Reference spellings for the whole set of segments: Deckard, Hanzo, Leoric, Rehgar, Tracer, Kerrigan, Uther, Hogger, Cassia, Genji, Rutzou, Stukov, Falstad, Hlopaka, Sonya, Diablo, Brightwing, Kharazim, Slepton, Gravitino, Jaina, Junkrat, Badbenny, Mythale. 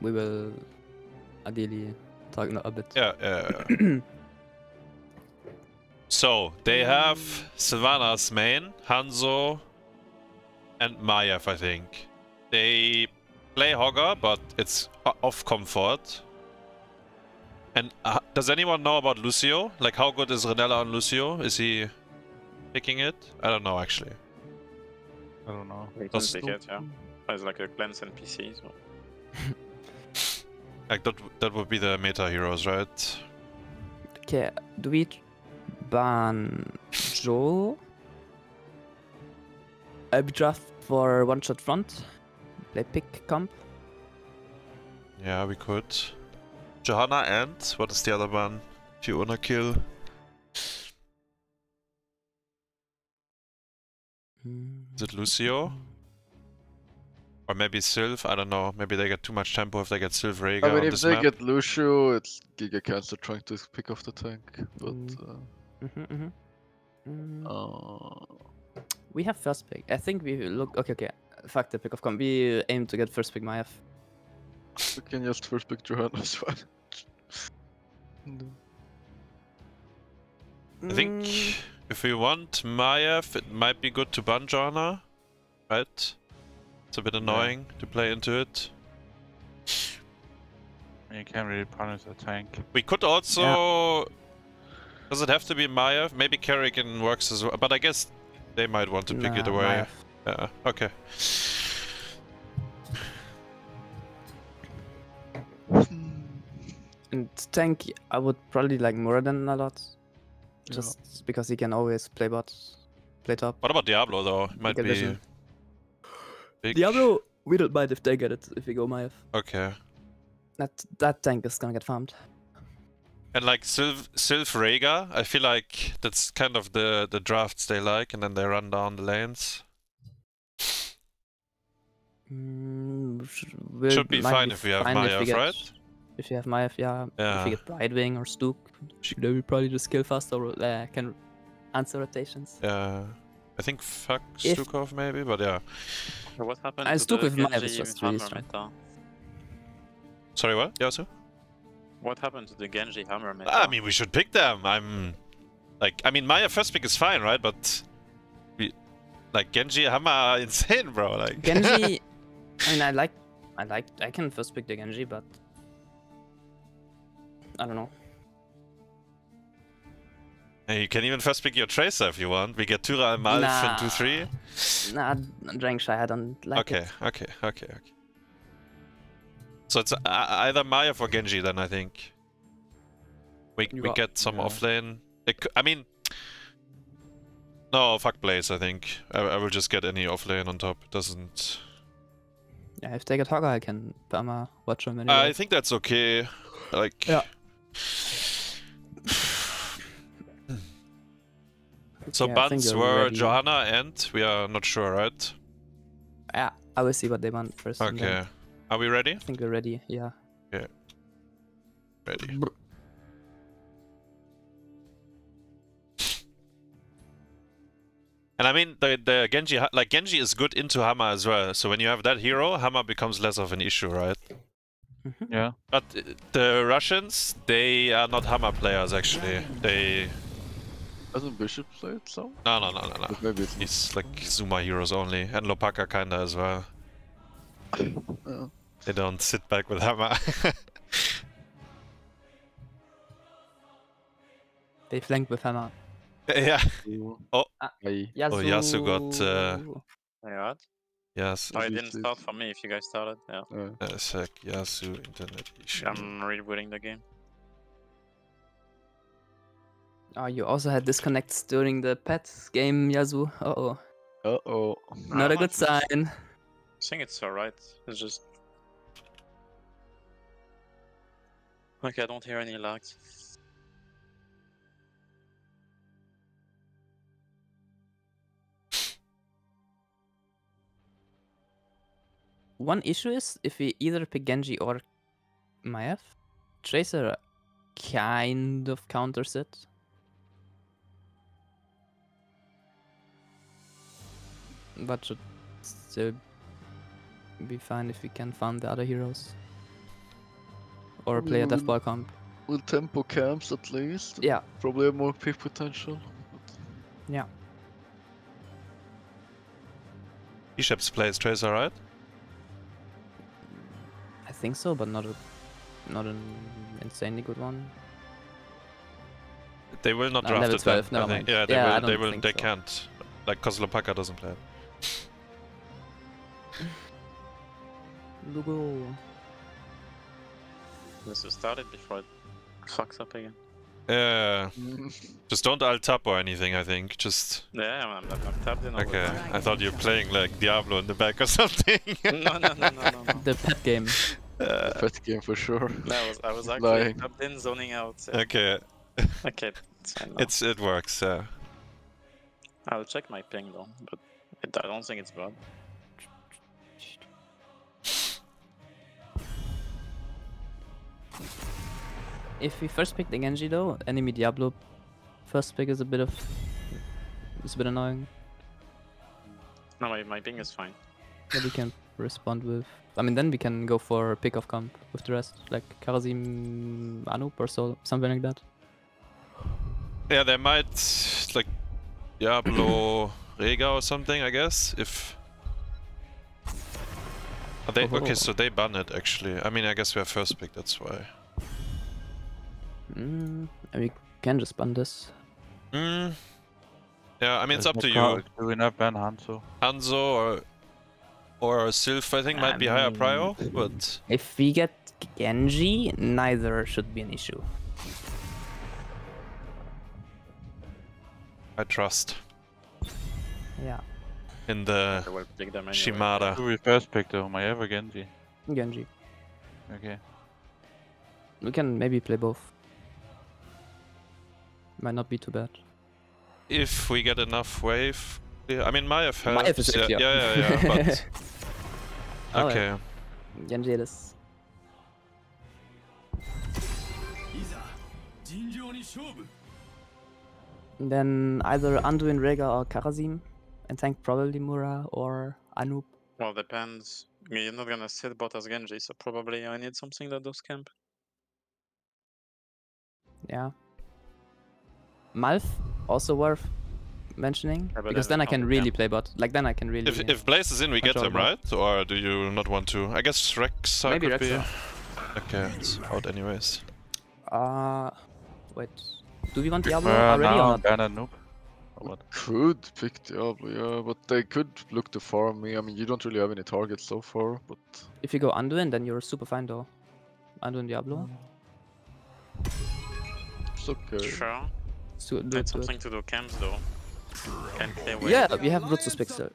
we will ideally tighten up a bit. Yeah. So they have Sylvanas main, Hanzo, and Maiev, I think. They play Hogger, but it's off comfort. And does anyone know about Lucio? Like, how good is Renella on Lucio? Is he picking it? I don't know, actually. I don't know. He does pick it, yeah. It's like a cleanse NPC, so... Like, that would be the meta heroes, right? Okay, do we ban Joel? I'll be draft for one-shot front. They pick comp. Yeah, we could. Johanna and what is the other one? Fiona kill. Is it Lucio? Or maybe Sylv? I don't know. Maybe they get too much tempo if they get Sylv Rehgar. I mean, if they get Lucio, it's Giga Cancer trying to pick off the tank. But we have first pick. I think we look. Okay. Fuck the pick of comp. We aim to get first pick Maiev. We can just first pick Johanna as well. I think if we want Maiev, it might be good to ban Johanna, right? It's a bit annoying to play into it. You can't really punish the tank. We could also... Yeah. Does it have to be Maiev? Maybe Kerrigan works as well, but I guess they might want to pick it away. Maiev. Yeah, okay. And tank, I would probably like Muradin a lot, just because he can always play bot, play top. What about Diablo though? It might be big. Diablo, we don't mind if they get it, if we go Maiev. Okay. That tank is gonna get farmed. And like Sylv Rehgar, I feel like that's kind of the drafts they like, and then they run down the lanes. Should be fine if we have Maiev, right? If you have Maiev, yeah. If you get Brightwing or Stuk, they will probably just kill faster or can answer rotations. Yeah. I think fuck Stukov maybe, but yeah. So what happened to Stukov with Maiev is just really strong. Sorry, what? Yasuo? What happened to the Genji hammer meta? I mean, we should pick them. I mean, Maiev first pick is fine, right? But like Genji hammer are insane, bro. Like Genji. I mean, I can first pick the Genji, but I don't know. Hey, you can even first pick your Tracer if you want. We get Tura and Malf in 2-3. Nah, Drangshy, I don't like it. Okay. So it's either Maiev or Genji then, I think. We get some offlane. I mean... No, fuck Blaze, I think. I will just get any offlane on top. It doesn't... Yeah, if they get Hogger, I can Bama watch him anyway. I think that's okay. Like... Yeah. So bans were ready. Johanna and... We are not sure, right? Yeah, I will see what they want first. Okay. Are we ready? I think we're ready, yeah. Okay. Ready. And I mean, the Genji... Like, Genji is good into Hammer as well. So when you have that hero, Hammer becomes less of an issue, right? Yeah. But the Russians, they are not Hammer players, actually. They... Doesn't Bishop play it so? No. Maybe it's like Zuma heroes only. And Hlopaka kinda as well. Yeah. They don't sit back with Hammer. They flank with Hammer. Yeah. Oh, Yasuo got. Yes. No, it didn't start for me. If you guys started, sec. Yasuo internet issue. I'm rebooting the game. Oh, you also had disconnects during the pet game, Yasuo. Not a good sign. I think it's alright. It's just like I don't hear any lags. One issue is if we either pick Genji or Maiev, Tracer kind of counters it. But should still be fine if we can farm the other heroes. or play a death ball comp. We'll tempo camps at least. Yeah. Probably have more pick potential. Yeah. Bishop's plays Tracer, right? I think so, but not an insanely good one. They will not draft it. 12, then, I think. Yeah, they will. They will. They so. Can't. Like, cause Hlopaka doesn't play it. Lugo. Let's just start it before it fucks up again. Yeah. Just don't alt tap or anything. I think just. Yeah, I'm tapped in. Okay. I thought you were playing like Diablo in the back or something. No. The pet game. The pet game for sure. No, I was actually lying. Tapped in, zoning out. So. Okay. Okay, it's fine now. It works, so... I'll check my ping though, but I don't think it's bad. If we first pick the Genji though, enemy Diablo first pick is a bit annoying. No, my ping is fine. But we can respond with... I mean, then we can go for pick off comp with the rest, like Kharazim, Anub or so, something like that. Yeah, they might, like, Diablo Rehgar or something, I guess, if... Are they... Okay, so they ban it, actually. I mean, I guess we have first pick, that's why. We can just ban this. Yeah, I mean, it's up to you. Do we not ban Hanzo? Hanzo or Sylph, I think, might be higher prio, but... If we get Genji, neither should be an issue. I trust. Yeah. In the Shimada. Who we first pick though? Maiev or Genji? Genji. Okay. We can maybe play both. Might not be too bad. If we get enough wave. Yeah, I mean, Maiev helps. Maiev is safe, yeah. But... okay. Oh, yeah. Genji it is. Then either Anduin, Rehgar or Kharazim, and tank probably Mura or Anub. Well, depends. You're not gonna sit bot as Genji, so probably I need something that does camp. Yeah. Malf, also worth mentioning, yeah, because then I can really play bot. Like, then I can really... If Blaze is in, we get him, right? Or do you not want to? I guess Rexa maybe could Rexa. Be... Okay, it's out anyways. Wait... Do we want Diablo already or not? Noob. Or what? Could pick Diablo, yeah, but they could look to farm me. I mean, you don't really have any targets so far, but... If you go Anduin, then you're super fine though. Anduin Diablo. It's okay. Sure. So, that's something to do camps though. Can't play away. Yeah, we have Rutzou's pixel.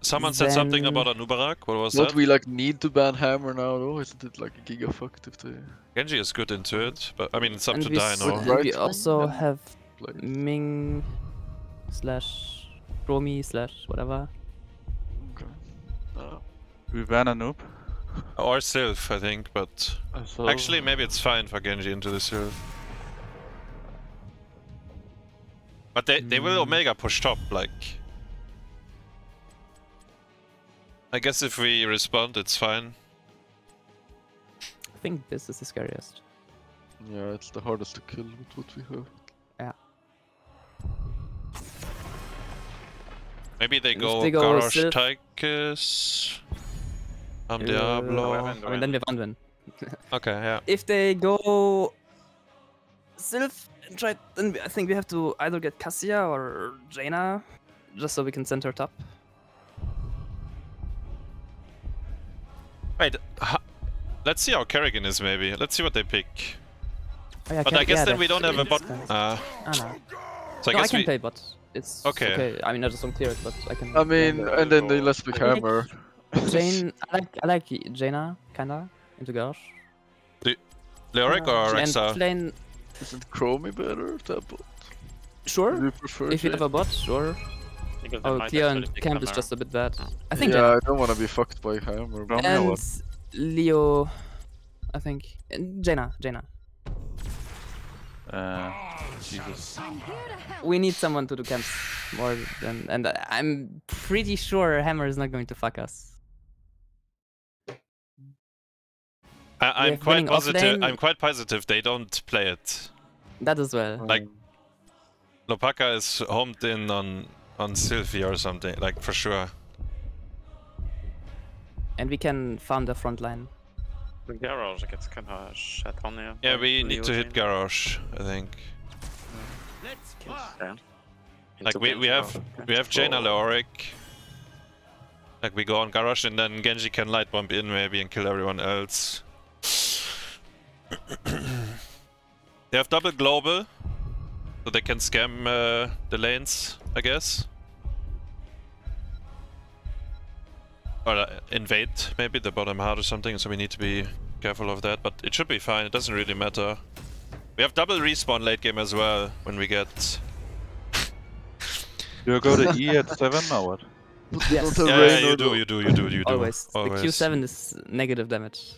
Someone said something about Anub'arak, what was that? What we like need to ban Hammer now though, isn't it like a giga fucked if they... Genji is good into it, but I mean it's up and to Dino. Right. We also have Blaze. Ming / Chromie / whatever. Okay. We ban Anub. Or Sylph, I think, but... Actually, maybe it's fine for Genji into the Sylph. But they will Omega push top, like... I guess if we respond, it's fine. I think this is the scariest. Yeah, it's the hardest to kill with what we have. Yeah. Maybe they go Garrosh, Tychus, Diablo... I mean, then we have Anduin. Okay, yeah. If they go... Sylph, then I think we have to either get Cassia or Jaina, just so we can send her top. Wait, let's see how Kerrigan is maybe. Let's see what they pick. Oh, yeah, but I guess then we don't have a bot. So no, I guess I can play bot. It's okay. I mean, I just don't clear it, but I can. I mean, and then they let's pick Hammer. I like Jaina, kinda, into Garrosh. Leoric or Rexa? Isn't Chromie better, that bot? Sure, if you have a bot, sure. Oh, clear and camp is just a bit bad. I think. Yeah, I don't want to be fucked by Hammer. And Leo, I think. Jaina. Jesus. We need someone to do camps more than, and I'm pretty sure Hammer is not going to fuck us. I'm quite positive. I'm quite positive they don't play it. That as well. Like Hlopaka is homed in on Sylvie or something, like for sure. And we can farm the front line. The Garrosh, I guess, kind of shut on you. Yeah, we need to hit Garrosh, I think. Yeah. Like we have Jaina Leoric. Like we go on Garrosh and then Genji can light bomb in maybe and kill everyone else. They have double global, so they can scam the lanes, I guess. Or invade maybe the bottom hard or something, so we need to be careful of that, but it should be fine, it doesn't really matter. We have double respawn late game as well when we get... Do you go to E at 7 or what? Yes. Yeah, you do. Always. The Q7 is negative damage.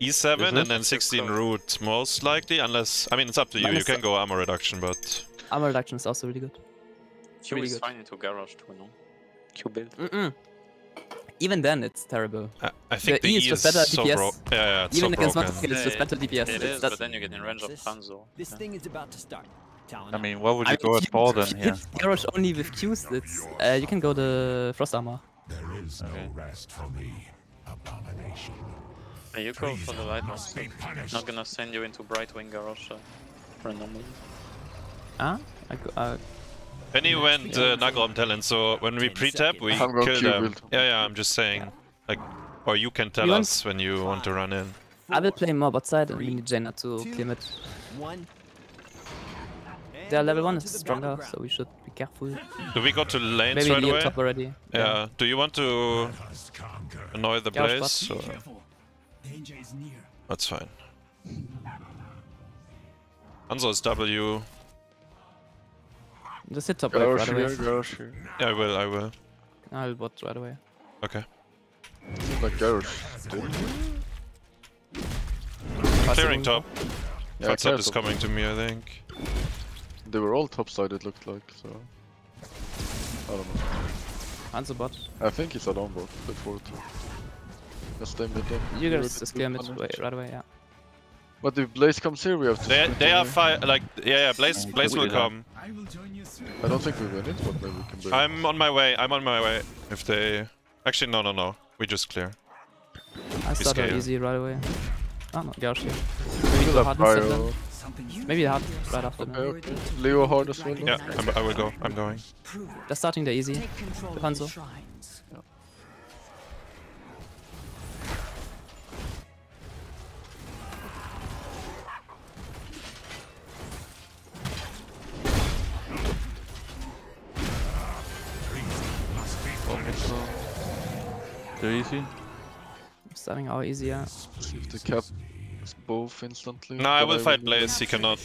E7 and then 16 root most likely, unless... I mean, it's up to you, you can go armor reduction, but... Armor reduction is also really good. Q really is fine into Garrosh too, no? Q build. Mm-mm. Even then, it's terrible. I think the E is just better DPS. Yeah, it's even against Max, it's just better DPS. It is, but then you get in range of Hanzo. This thing is about to start. I mean, what would you go at for then here? Garrosh only with Qs, it's, you can go the Frost Armor. There is no rest for me, abomination. You go for the Light Mask. I'm not gonna send you into Brightwing Garrosh randomly. Ah? Penny went Nagrom talent, so when we pre-tap, we kill them. Yeah, I'm just saying. Like, or you can tell us when you want to run in. I will play more bot side and we need Jaina to clear mid. Their level 1 is stronger, so we should be careful. Do we go to lanes maybe right away? Top already. Yeah. Do you want to annoy the Blaze? Or... That's fine. Hanzo's W. Just hit top right away. Yeah, I will. I'll bot right away. Okay. Like clearing top. Yeah, top is coming to me, I think. They were all topside, it looked like, so... I don't know. Hanzo bot. I think he's a long bot before too. Just stay mid. You guys just clear mid right away, yeah. But if Blaze comes here, we have to... They are fire, like... Yeah, Blaze will come. I don't think we win it, but maybe we can build. I'm on my way. If they... Actually, no. We just clear. I start on easy right away. Oh, no, Garrosh here. Maybe the hard right after now. Leo hard as well. Yeah, I will go. I'm going. They're starting the easy. Hanzo. Yeah. They're easy. Starting our easy, yeah. If the cap is both instantly. No, I will fight Blaze, he cannot.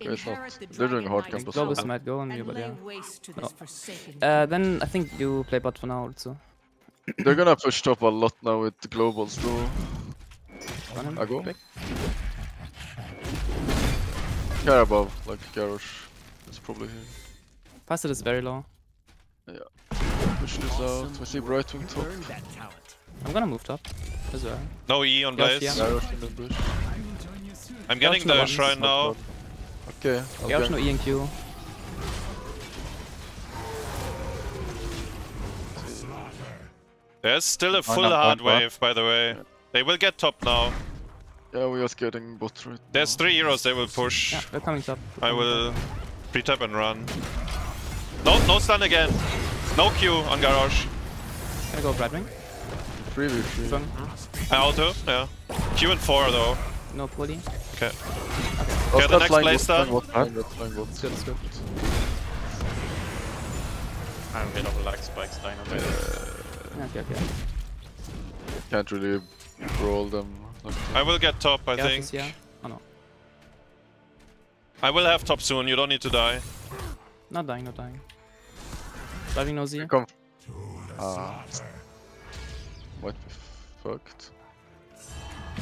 They're doing hard camp as well. Globus might go on you, but yeah. No. Then I think you play bot for now, Rutzou. They're gonna push top a lot now with the globals, though. I go? Care above, like Garrosh. It's probably here. Passive is very low. Yeah. Push this out, we see Brightwing top. I'm gonna move top as well. No E on Blaze. Yeah. I'm getting the shrine now. Okay, Garrosh no E and Q. There's still a full hard wave, by the way. They will get top now. Yeah, we are getting bot right now. There's 3 heroes they will push. Yeah, they're coming top. I will pre-tap and run. No stun again. No Q on Garrosh. Can I go Brightwing? Free. I auto, yeah. Q and 4 though. No pulling. Okay. Okay, the next Blaze done. Good. I'm a bit of lag spikes dying a bit. Okay. Can't really roll them. I will get top, I think. Yeah. Oh no. I will have top soon, you don't need to die. Not dying. Driving no Z. Might be fucked. I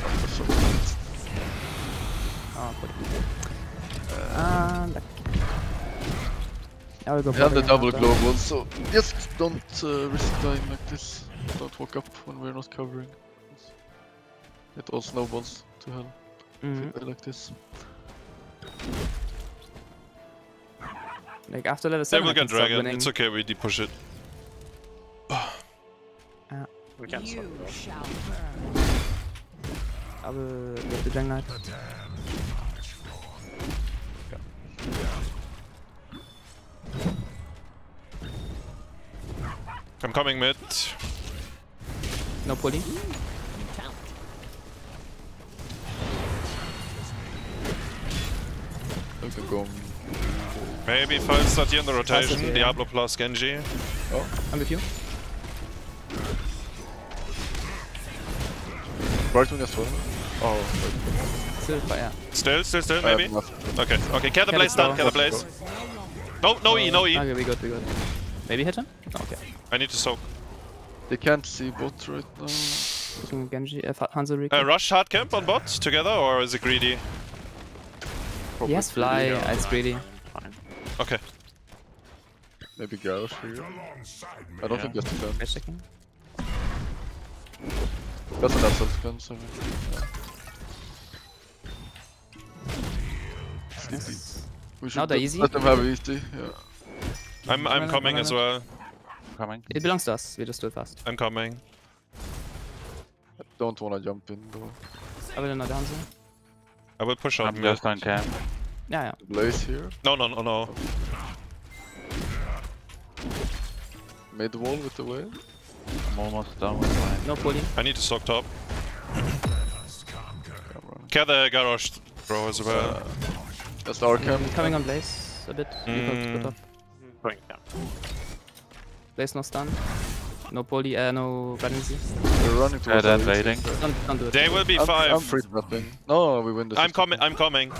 will go for the double global, so just don't risk dying like this. Don't walk up when we're not covering. It all snowballs to hell. Mm-hmm. Like this. Like after level 7 we can dragon, winning. It's okay, we de-push it. We can stop though. I will get the Jang Knight. I'm coming mid. No pulling. Maybe 5-star here in the rotation, yeah. Diablo plus Genji. Oh, I'm with you. Brightwing as well. Oh, still, yeah. Still, maybe? Okay, okay, get the Blaze down, get the Blaze. No, no E, no E. Okay, we got. Maybe hit him? Okay. I need to soak. They can't see bot right now. Genji, Hanzo. Rush hard camp on bot together, or is it greedy? Probably. Yes, fly, yeah. It's greedy. Fine. Okay. Maybe Garrosh for you. I don't think that's the gun. Wait a second. That's an absolute gun, so... Yes. Now they're easy. Let them have easy, yeah. I'm coming as well. Coming. It belongs to us, we just do it fast. I'm coming. I don't wanna jump in though. I will not answer. I will push on. I'm just on camp. Yeah, yeah. Blaze here? No. Mid wall with the wave? I'm almost done with mine. No pulling. I need to sock top. Care the Garrosh, bro, as well. That's our camp. Coming on Blaze a bit. Going down. Blaze no stun. No poly, no pregnancy. We're running towards the waiting. Don't do it. They will be five. I'm free dropping. No, we win this. I'm coming.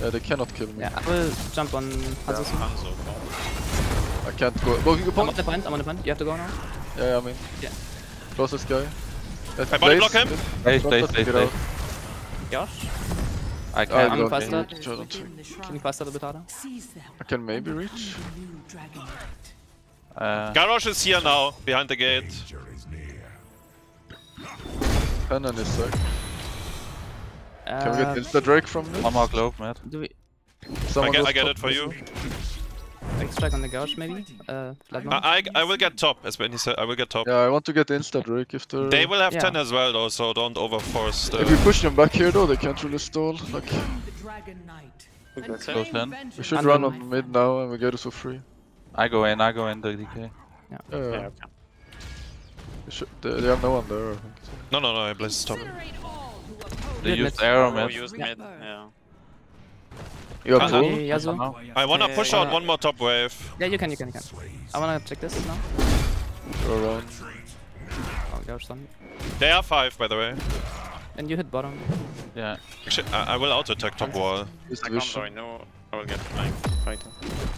Yeah, they cannot kill me. Yeah, I will jump on Hanzo. Yeah. I can't go. Go, I'm on the point, You have to go now. Yeah, I mean. Yeah. Closest guy. I body block him. Stay. Josh? I can. I'm faster. Can you faster a bit harder? I can maybe reach. Garrosh is here now, behind the gate. Pen on his side. Can we get insta drake from this? One more globe, Matt. I get it for you. Extract on the Garrosh maybe? I will get top, as Benny said, I will get top. Yeah, I want to get insta drake if they're... They will have 10 as well though, so don't overforce the... If we push them back here though, they can't really stall. Like... Okay. We should run on mid now and we get it for free. I go in the DK. Yeah. Okay. They have no one there, I think. No, I blessed stop. They used arrow, man. Yeah. You have two? I wanna push out one more top wave. Yeah, you can. I wanna check this now. Go around. Oh, gosh, son. They are five, by the way. And you hit bottom. Yeah. Actually, I will auto-attack top wall. I will get flying fighter.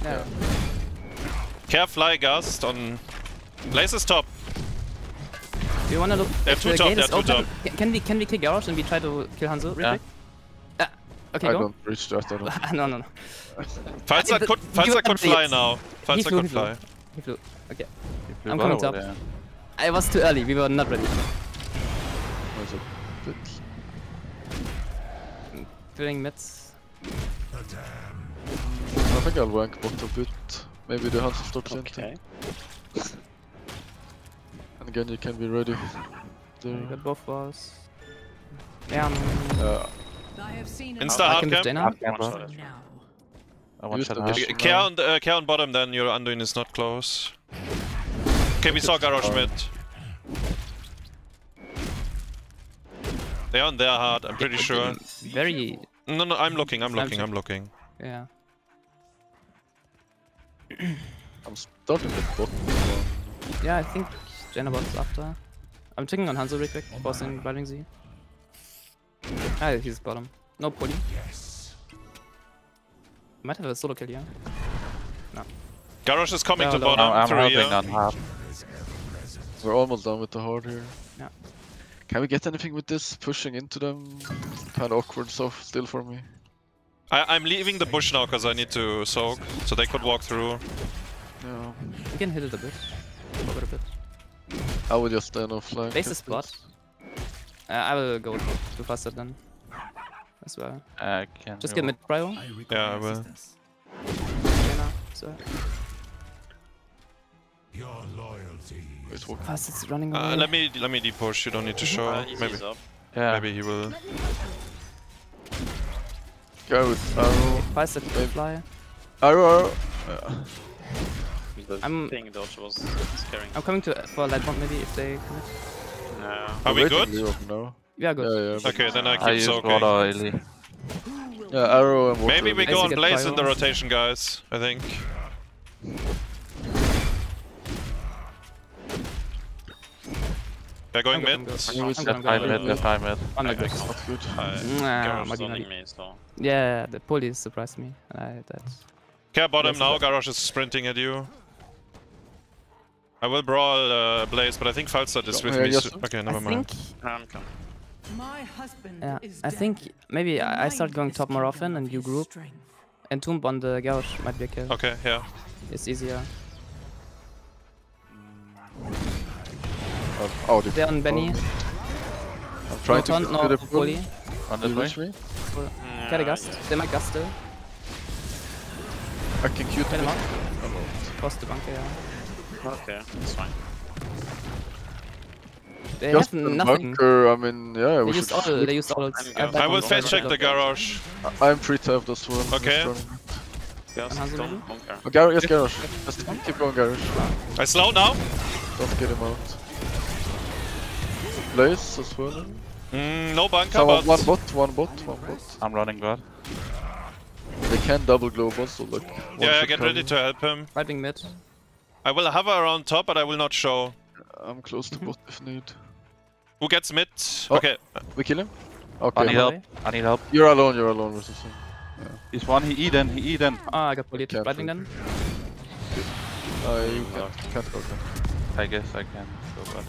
Yeah. Care fly gust on Blaze's top. Do you wanna look? They're two top. They're two top. Can we kick Garrosh and we try to kill Hanzo? Really? Yeah. Okay, go. I don't reach that. No. Falsa could fly now. Falsa could fly. He flew. Okay. I'm coming top. Yeah. I was too early. We were not ready. Doing mids. I think I'll rank bot a bit. Maybe the Hanzo stops in. And Genji can be ready. We got both walls. Yeah. Insta hard camp. Care on bottom, then your Anduin is not close. Okay, we saw Garrosh mid. They are on their hard, I'm pretty sure. Very. No, I'm looking. Yeah. I'm stuck in the bot. Yeah, I think Jaina bot is after. I'm checking on Hanzo real quick, bossing Brightwing Z. Ah, he's bottom. No pulling. Yes. Might have a solo kill here. No. Garrosh is coming to bottom. I'm helping. We're almost done with the horde here. Yeah. Can we get anything with this? Pushing into them? Kind of awkward stuff still for me. I'm leaving the bush now because I need to soak, so they could walk through. Yeah. We can hit it a bit. I would just stand off flank. Base is blood. I will go to faster then. As well. Can just get mid prio. Yeah, I will. Jaina, so. Your loyalty. Fast, it's running away. Let me deep push. You don't need to show. Maybe. Yeah. Maybe he will. Go. Fast, they fly. Arrow. I'm thinking dodge was scaring. I'm coming to for light bomb maybe if they commit. No. Are we good? No. Yeah, good. Yeah, okay, then I keep soaking. Yeah, arrow and water. Maybe we go on Blaze in the rotation, guys. I think. They're going mid. They're mid. That's not good. Garrosh me, so. Yeah, the police surprised me. Care bottom now, Garrosh is sprinting at you. I will brawl Blaze, but I think Falstad is with me. Okay, never mind. I think maybe I start going top more often and you group. And Entomb on the Garrosh might be a kill. Okay, yeah. It's easier. Oh, they're on Benny. I'm trying to get the pulley. On the way. Get a gust. They might gust still. I can Q them up. Cross the bunker, yeah. Okay, it's fine. They just have nothing. Bunker, I mean, yeah, we should. They used all. I will face check the Garrosh. I'm pre-tapped as well. Okay. Yes, Garrosh. Just keep going, Garrosh. I slow now. Don't get him out. Blaze as well. No bunker, so but... One bot. I'm running guard. They can double glow bot, so like... Yeah, get ready to help him. Fighting mid. I will hover around top, but I will not show. I'm close to bot if need. Who gets mid? Oh, okay. We kill him? Okay. I need help. You're alone versus him. Yeah. He's one, he Eden. Ah, I got bullied. Fighting then? You can't go then. I guess I can. So bad.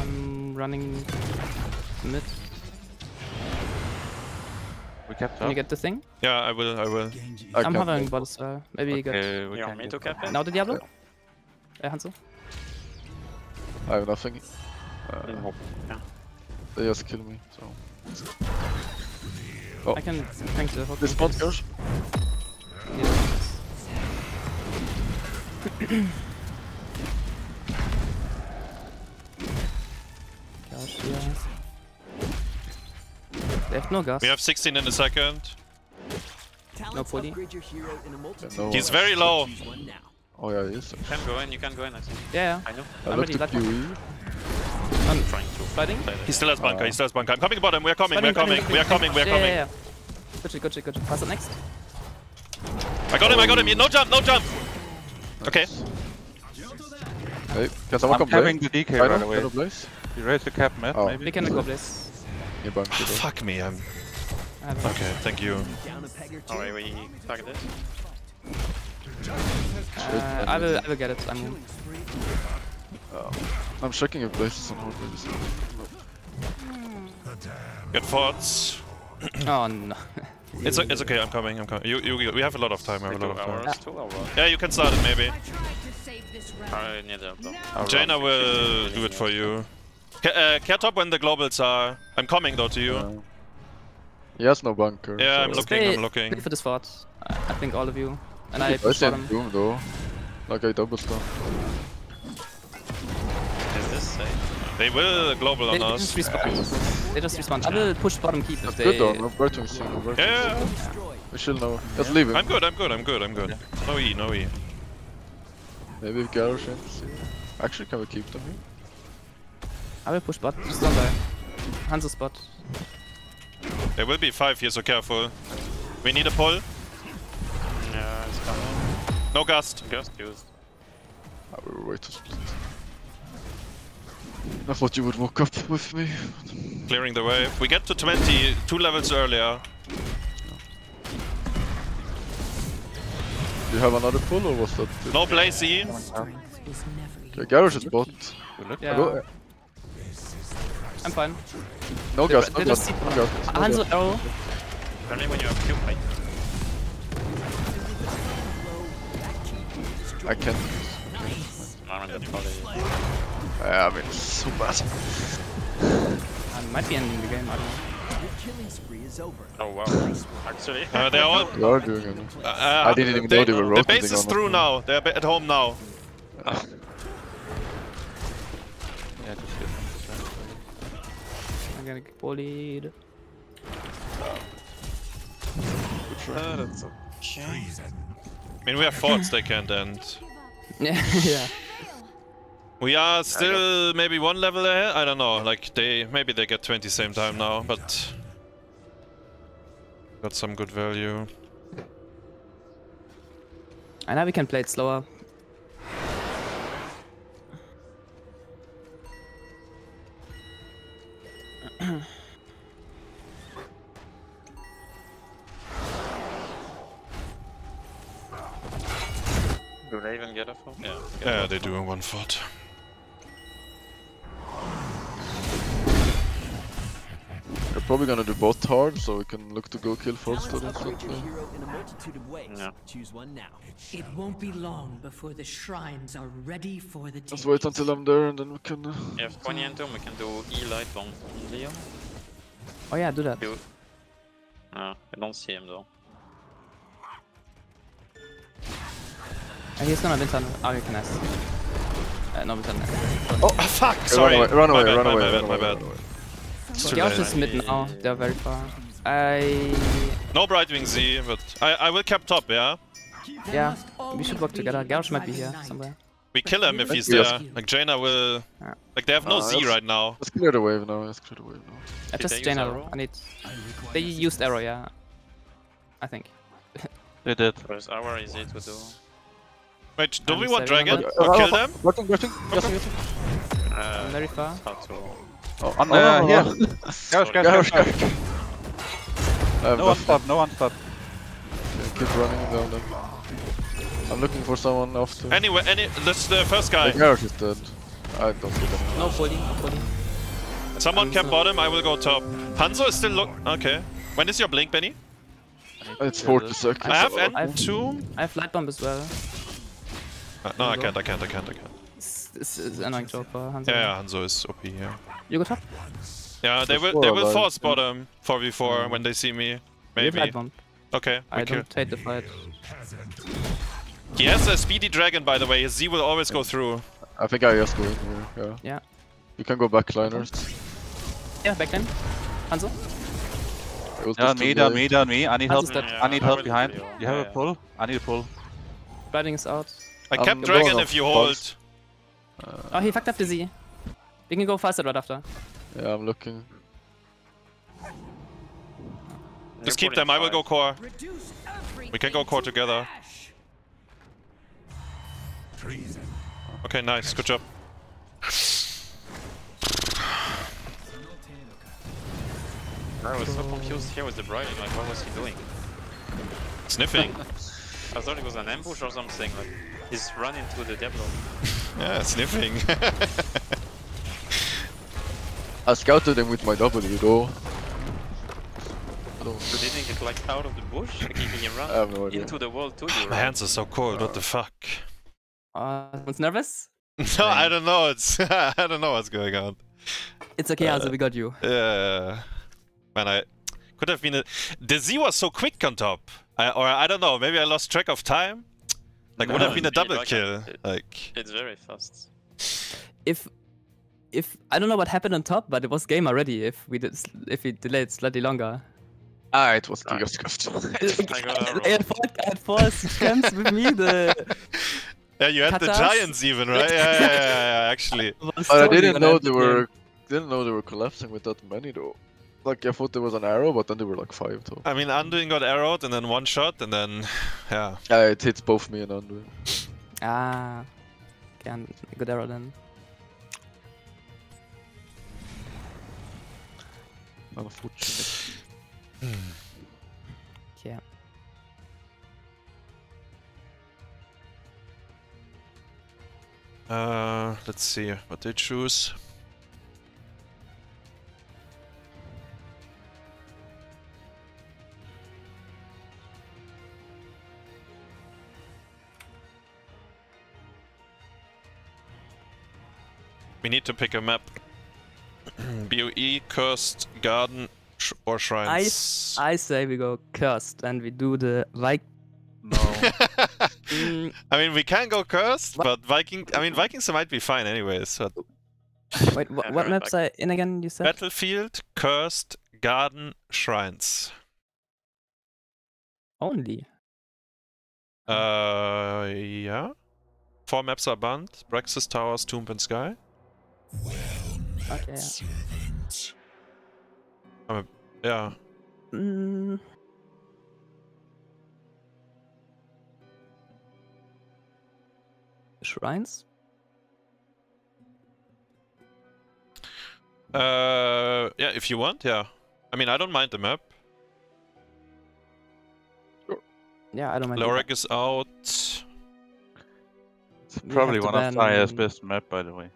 I'm running mid. We kept up. Can you get the thing? Yeah, I will. I'm hovering bot as well. Maybe you got... You want me to cap it? Now the Diablo? Yeah. Hanzo? I have nothing. They just killed me, so... Oh. I can thank the Hogger. This bot goes. Yeah. Yes. They have no gas. We have 16 in a second. No poly. No. He's very low. Oh yeah, he is. You can go in, I think. Yeah, I know. I'm ready, let me. I'm trying to. Fighting? He still has bunker, I'm coming bottom, we are coming. Yeah, yeah. Good. Pass it next. I got him. No jump. Okay. Hey, can someone come play? I'm having the DK right away. You raise the cap, Matt, maybe? They cannot go Blaze. Oh, fuck me, I'm... Okay, thank you. Alright, we target it. I will get it, I'm checking if Blaze is on hold. Get forts. Oh no. It's okay, I'm coming. We have a lot of time, I have a lot of time. Yeah, you can start it maybe. I need help though. Jaina will do it for you. Care top when the globals are. I'm coming though to you. He has no bunker. Yeah, so I'm looking. Play for this fort. I think all of you. And I stay in room though. Like I double stun. Is this safe? They will global on us. They just respawn. I will push bottom keep if they... Good though, yeah. We should know. Just leave him. I'm good. Yeah. No E. Maybe if Garrosh ends. Actually, can we keep them here? I will push bot, just don't die. Hanzo's bot. There will be 5 here, so careful. We need a pull. Yeah, it's coming. No gust. Gust used. I will wait to split. I thought you would walk up with me. Clearing the wave. We get to 20, 2 levels earlier. Do you have another pull or was that? No Blaze. Okay, Garrosh is bot. Yeah. I'm fine. No gas, no gas. Hanzo arrow. Only when you have Q fight. I can't. I mean, so bad. I might be ending the game, I don't know. Your killing spree is over. Oh wow. Actually, they are doing it. I didn't even know they were rotating. The base is through now, they're at home now. Yeah, just hit them. I'm gonna get bullied. That's okay. I mean, we have forts, they can't end. Yeah. We are still maybe one level ahead. I don't know. Like maybe they get 20 same time now, but got some good value. And now we can play it slower. Do they even get a fort? Yeah, they do in one fort. We're probably gonna do both hard, so we can look to go kill first. Choose one now. It won't be long before the shrines are ready for the. Just wait until I'm there, and then we can. Yeah, if 20 enter, we can do E light bomb on Leo. Oh yeah, do that. No, I don't see him though. And he's gonna Vinton. Oh, you can S. No, Vinton. Oh fuck! Sorry. Run away. Garrosh is mid now, they're very far. No Brightwing Z, but I will cap top, yeah? Yeah, we should work together. Garrosh might be here somewhere. We kill him if he's there. Like Jaina will... Like they have no Z right now. Let's clear the wave now, Just Jaina, I need... They used arrow, yeah. I think. They did. There's our easy to do. Wait, do we want dragon? Or kill them? I'm very far. Oh, yeah. Gosh. No one stop. Yeah, keep running down them. I'm looking for someone off to... Anyway, that's the first guy. Garrosh is dead. I don't see them. No body. Someone cap bottom, I will go top. Hanzo is still okay. When is your blink, Benny? It's 40 seconds. I have light bomb as well. No, I can't. This is annoying job for Hanzo. Yeah, Hanzo is OP here. Yeah. You go top? Yeah, they will force bottom 4v4 when they see me. Maybe. Okay, I don't hate the fight. He has a speedy dragon, by the way. His Z will always go through. I think I just go in here, yeah. You can go backliners. Yeah, backline. Hanzo? Yeah, me. I need help. I need help behind. You have a pull? I need a pull. Riding is out. I kept dragon if you hold. Oh, he fucked up the Z. We can go faster right after. Yeah, I'm looking. Just keep them, I will go core. We can go core together. Okay, nice, good job. I was so confused here with the Brian, like what was he doing? Sniffing. I thought it was an ambush or something, like he's run into the Diablo. Yeah, sniffing. I scouted him with my W though. So they didn't get like out of the bush, like keeping him run into the world too. My hands are so cold, what the fuck? Someone's nervous? No, I don't know, I don't know what's going on. It's okay, Hanzo, we got you. Yeah. Man, I could have been the Z was so quick on top. I don't know, maybe I lost track of time. Like would have been a double kill. Like it's very fast. If I don't know what happened on top, but it was game already. If we delayed slightly longer. Ah, it was Kioskov. I had four champs with me. Yeah, you had the giants even, right? Yeah. Actually, but I didn't know they were collapsing with that many though. Like I thought there was an arrow, but then there were like 5 too. I mean, Anduin got arrowed and then one shot and then, yeah. It hits both me and Anduin. Okay, good arrow then. Unfortunate. Okay. Let's see what they choose. We need to pick a map. BOE, Cursed, Garden, or Shrines. I say we go Cursed and we do the Viking. No. I mean, we can go Cursed, but Viking. I mean, Vikings might be fine anyways. But... Wait, what maps are in again, you said? Battlefield, Cursed, Garden, Shrines. Only? Yeah. 4 maps are banned. Braxis Towers, Tomb and Sky. Well met, okay, yeah. Servant. Yeah. Mm. Shrines? Yeah, if you want, yeah. I mean, I don't mind the map. Yeah, I don't mind. Leoric is out. It's probably one of Zarya's best map, by the way.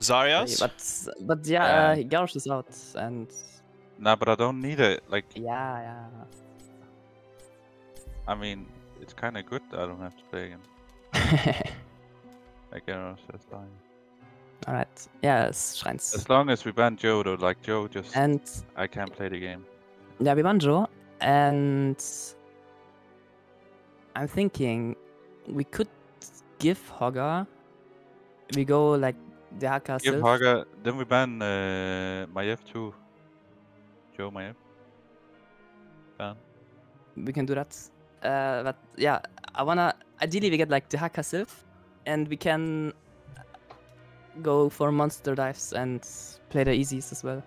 Zarya's? But yeah, Garrosh is out and... Nah, but I don't need it, like... Yeah, yeah. I mean, it's kinda good that I don't have to play again. Like Garrosh is dying. Alright, yeah, it's Shrines. As long as we ban Joe though, like Joe just... And... I can't play the game. Yeah, we ban Joe, and... I'm thinking we could give Hogger. We go like the Haka. Give Hogger, then we ban Maiev too. Joe Maiev. Ban. We can do that. But yeah, I wanna. Ideally, we get like the Haka Sylph, and we can go for monster dives and play the easies as well.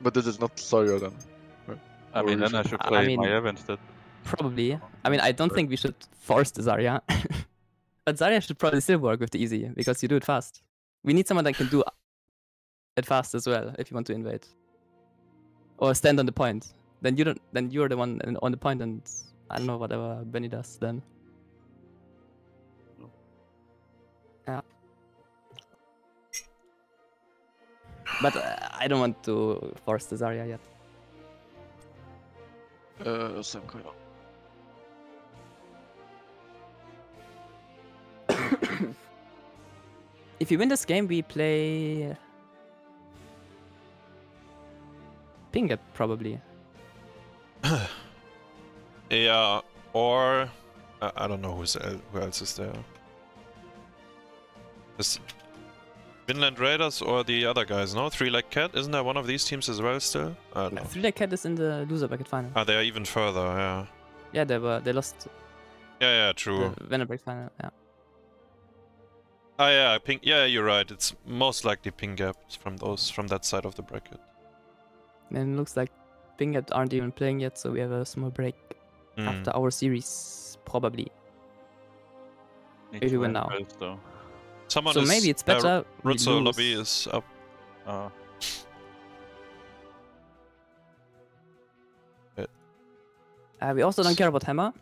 But this is not Zarya then. I mean, then I should play Maiev instead. Probably. I mean, I don't think we should force the Zarya. But Zarya should probably still work with the easy, because you do it fast. We need someone that can do it fast as well, if you want to invade. Or stand on the point. Then you don't. Then you're the one on the point, and I don't know, whatever Benny does then. Yeah. But I don't want to force the Zarya yet. Same kind of. If you win this game, we play Pinggapped probably. Yeah, or I don't know who else is there. Is Vinland Raiders or the other guys, no? 3-Leg Cat, isn't there one of these teams as well still? I don't know. 3-Leg Cat is in the loser bracket final. Ah, they are even further, yeah. Yeah, they lost. Yeah, yeah, true. The winner bracket final, yeah. Ah, yeah, yeah, you're right. It's most likely Pinggapped from that side of the bracket. And it looks like Pinggapped aren't even playing yet, so we have a small break after our series, probably. If we win now. Though. Someone so is, maybe it's better. Rutzou lobby is up. We also don't care about Hammer.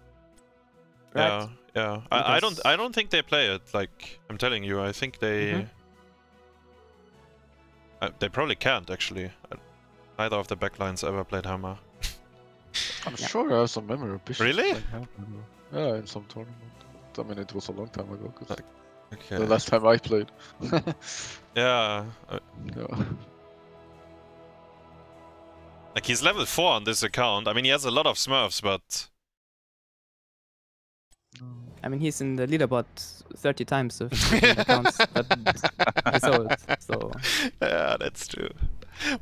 Right? Yeah, yeah. Because... I don't think they play it. Like I'm telling you, I think they. They probably can't actually. Neither of the backlines ever played Hammer. I'm sure I have some memory of Bishop. Really? Yeah, in some tournament. I mean, it was a long time ago. Cause like... Okay. The last time I played. Yeah. Yeah. Like he's level 4 on this account. I mean, he has a lot of smurfs, but... I mean, he's in the leaderboard 30 times of accounts that he sold, so... Yeah, that's true.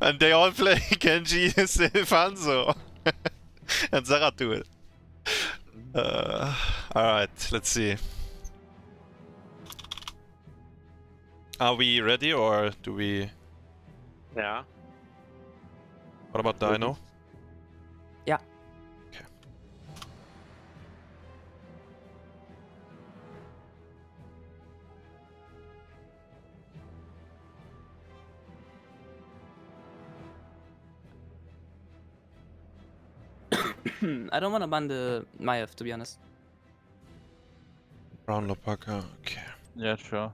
And they all play Genji, Hanzo, and Zaratul. Alright, let's see. Are we ready or do we? Yeah. What about Dino? Yeah. Okay. I don't want to ban the Maiev, to be honest. Brown Hlopaka, okay. Yeah, sure.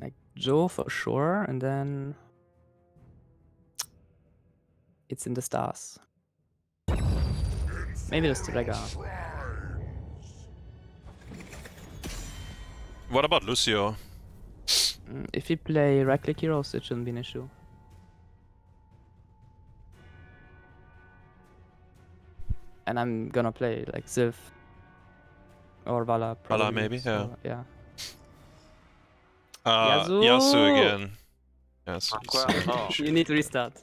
Like Joe for sure, and then it's in the stars. Maybe just Rehgar. What about Lucio? If you play right-click heroes, it shouldn't be an issue. And I'm gonna play like Sylv or Valla. Valla maybe, so, yeah. Yasuo again. Yes. Oh. You need to restart.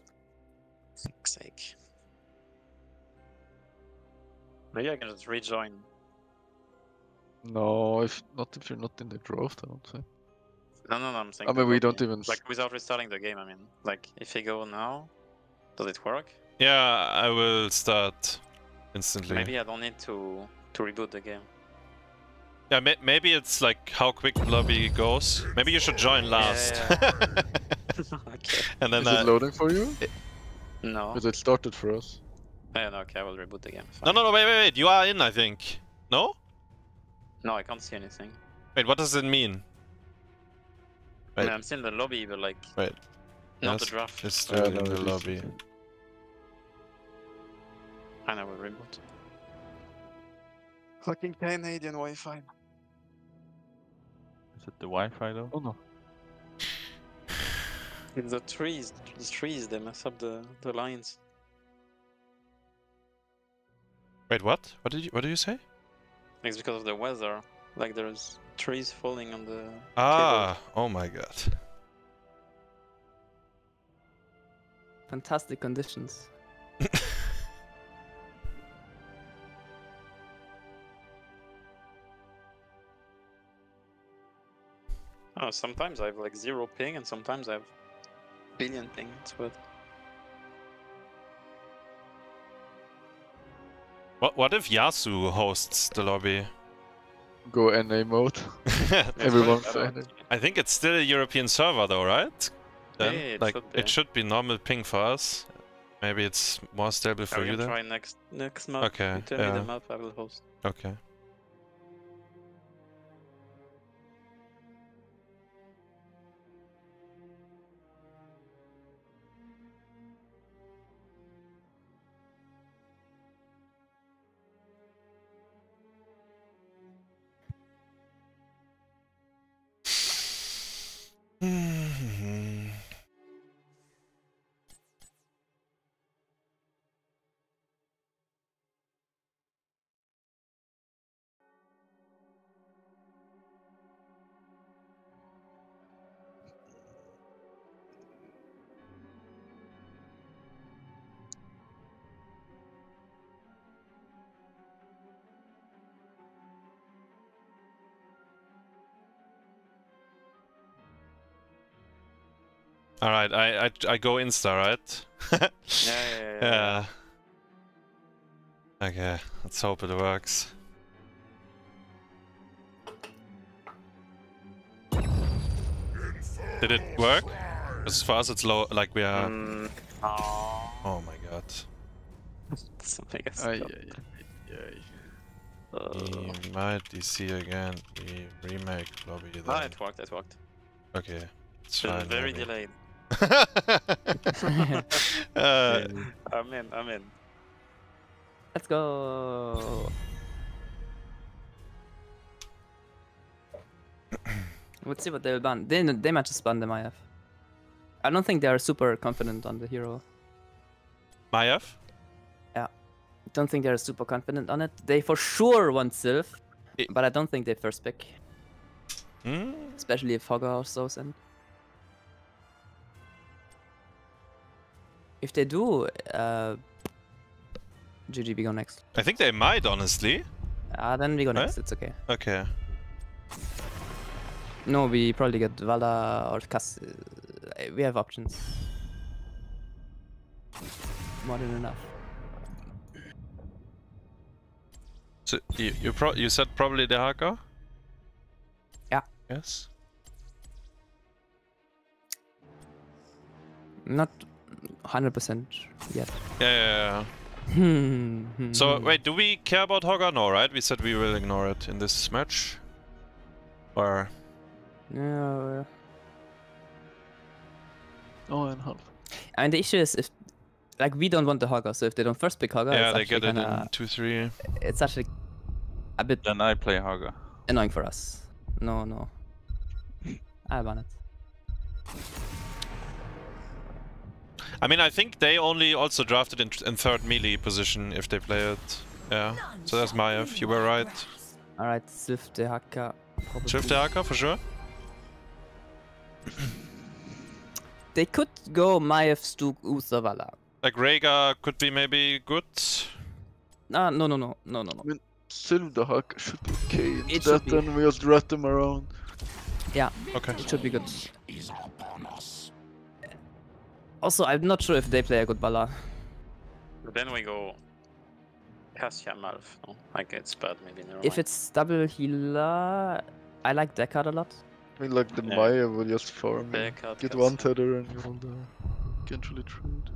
Fuck's sake. Maybe I can just rejoin. No, if you're not in the draft, I don't think. No, I'm saying. I mean, we don't even like without restarting the game. I mean, like if you go now, does it work? Yeah, I will start instantly. Maybe I don't need to reboot the game. Yeah, maybe it's like how quick lobby goes. Maybe you should join last. Yeah. Okay. And then is it loading for you? No. Because it started for us. Yeah, no, okay, I will reboot the game. Fine. No, wait. You are in, I think. No? No, I can't see anything. Wait, what does it mean? Wait. No, I'm still in the lobby, but like... Wait. Not the draft. It's still in the lobby. And I will reboot. Fucking Canadian Wi-Fi. Is it the Wi-Fi though? Oh no. It's the trees, they mess up the lines. Wait, what? What did you say? It's because of the weather. Like there's trees falling on the cable. Oh my god. Fantastic conditions. Oh, sometimes I have like 0 ping and sometimes I have billion ping, it's weird. What if Yasuo hosts the lobby? Go NA mode. Everyone's NA. I think it's still a European server though, right? Then, yeah, it, like, should be. It should be normal ping for us. Maybe it's more stable for you then? I will try next map. Okay, you tell me the map, I will host. Okay. All right, I go Insta, right? Yeah. Okay, let's hope it works. Did it work? As far as it's low, like we are. Oh my god. Something is You might DC again. You remake lobby. Then. Ah, it worked. Okay, it's fine, very maybe. Delayed. I'm in. Let's go. Let's see what they will ban. They might just ban the Maiev. I don't think they are super confident on the hero. Maiev? Yeah. Don't think they are super confident on it. They for sure want Sylv, but I don't think they first pick. Mm? Especially if Hogger or so send. If they do, GG, we go next. I think they might, honestly. Then we go next, it's okay. Okay. No, we probably get Valla or Cassia. We have options. More than enough. So, you said probably the Hogger? Yeah. Yes. Not... 100% yet. Yeah. So wait, do we care about Hogger? No, right? We said we will ignore it in this match. Or no. Oh, and half. I mean, the issue is if, like, we don't want the Hogger, so if they don't first pick Hogger, yeah, they get it in 2-3. It's actually a bit. Then I play Hogger. Annoying for us. No. I won it. I mean, I think they only also drafted in third melee position if they play it. Yeah, so that's Maiev, you were right. Alright, Swift the Hacker. Swift the Hacker for sure. They could go Maiev, Stuk, Uther, Valla. Like Rehgar could be maybe good. No. I mean, Sylvanas the Hacker should be okay. It that then we'll draft them around. Yeah, okay. It should be good. Also, I'm not sure if they play a good Valla. Then we go Cassia, Malf. No, like it's bad, maybe. If it's double healer, I like Deckard a lot. I mean, like the Maiev will just farm. Deckard, get one tether and you can't really trade.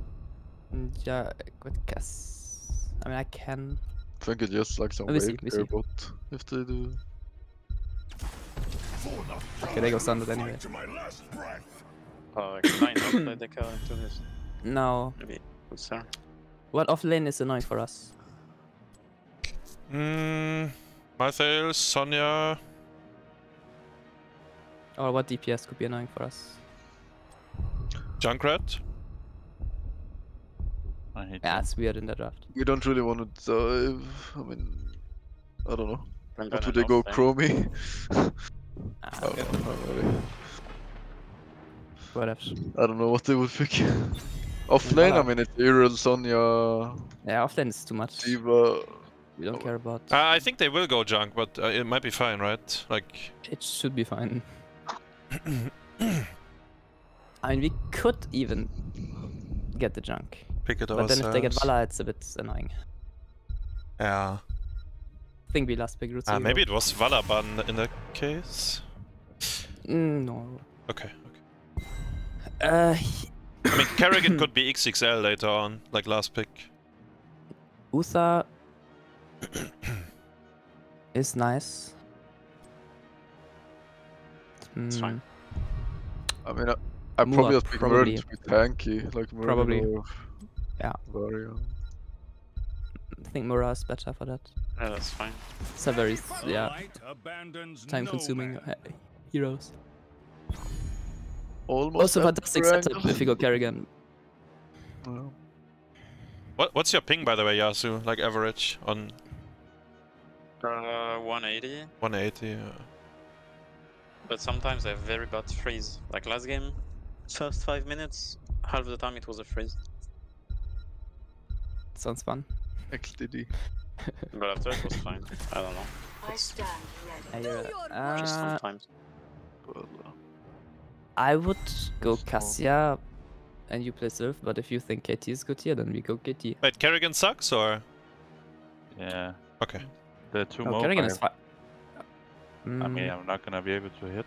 Yeah, with Cass. I mean, I can. I think it just like some wave there, but if they do. Okay, they go standard anyway. Can I not play Deckard into this? No. Maybe. What offlane is annoying for us? Mythale, Sonya. Or what DPS could be annoying for us? Junkrat? I hate yeah, it's weird in the draft. We don't really want to dive. I mean, I don't know. What do they go, Chromie? I don't know what they would pick. Offlane? I mean, it's Yrel, Sonya. Yeah, offlane is too much. Diva. We don't care about. I think they will go junk, but it might be fine, right? Like it should be fine. I mean, we could even get the junk. Pick it ourselves. But then if they get Valla, it's a bit annoying. Yeah. I think we last picked Rutzou. Maybe it was Valla, but in that case. No. Okay. I mean, Kerrigan could be XXL later on, like last pick. Uther is nice. It's fine. I mean, I probably just pick Muradin to be tanky, like Muradin. Probably. Yeah. Zarya. I think Muradin is better for that. Yeah, that's fine. It's a very time-consuming heroes. Almost also fantastic setup if you go Kerrigan. Well. What's your ping, by the way, Yasuo? Like average on 180. 180. But sometimes I have very bad freeze. Like last game, first 5 minutes, half the time it was a freeze. Sounds fun. XDD. But after it was fine. I don't know. Just sometimes. I would go Cassia. And you play Sylph, but if you think KT is good here, then we go KT. Wait, Kerrigan sucks or? Yeah. Okay. They're too mobile. Kerrigan is fine. I mean, I'm not gonna be able to hit.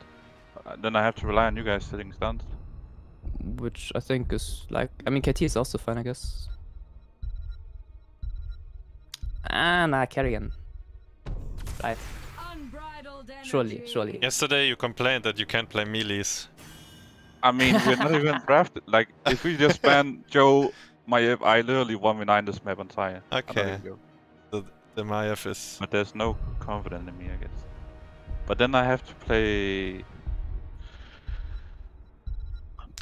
Then I have to rely on you guys sitting stunned. Which I think is like. I mean, KT is also fine, I guess. And Kerrigan. Right. Surely. Yesterday you complained that you can't play melees. I mean, we're not even drafted. Like, if we just ban Joe, Maiev, I literally won behind this map on Zarya. Okay. The Maiev is. But there's no confidence in me, I guess. But then I have to play.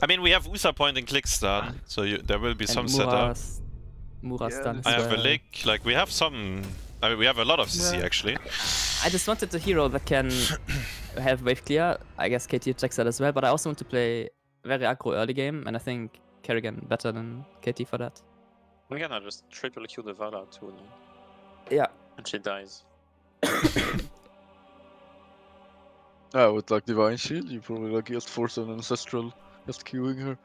I mean, we have Uther point and click stun, so there will be and some Mura's, setup. Mura's I have a lick. Like, we have some. I mean, we have a lot of CC actually. I just wanted a hero that can have wave clear. I guess KT checks that as well, but I also want to play very aggro early game, and I think Kerrigan better than KT for that. We're gonna just triple Q the Valla too. No? Yeah. And she dies. With like Divine Shield, you probably like just force an Ancestral, just queuing her.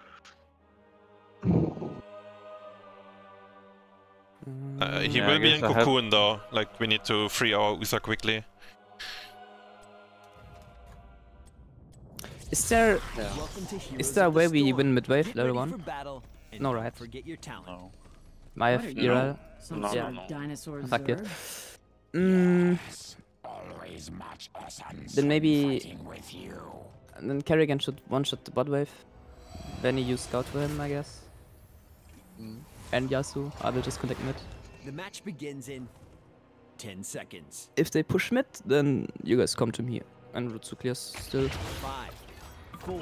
He will be in Cocoon though, like we need to free our Uther quickly. Is there a way we win mid-wave level 1? No, right? No. Maiev, Yrel? No. Fuck it. Then maybe. And then Kerrigan should one-shot the bot wave. Then he used Scout for him, I guess. And Yasuo, I will just connect mid. The match begins in 10 seconds. If they push mid, then you guys come to me. And Rutzou clears still. 5, 4,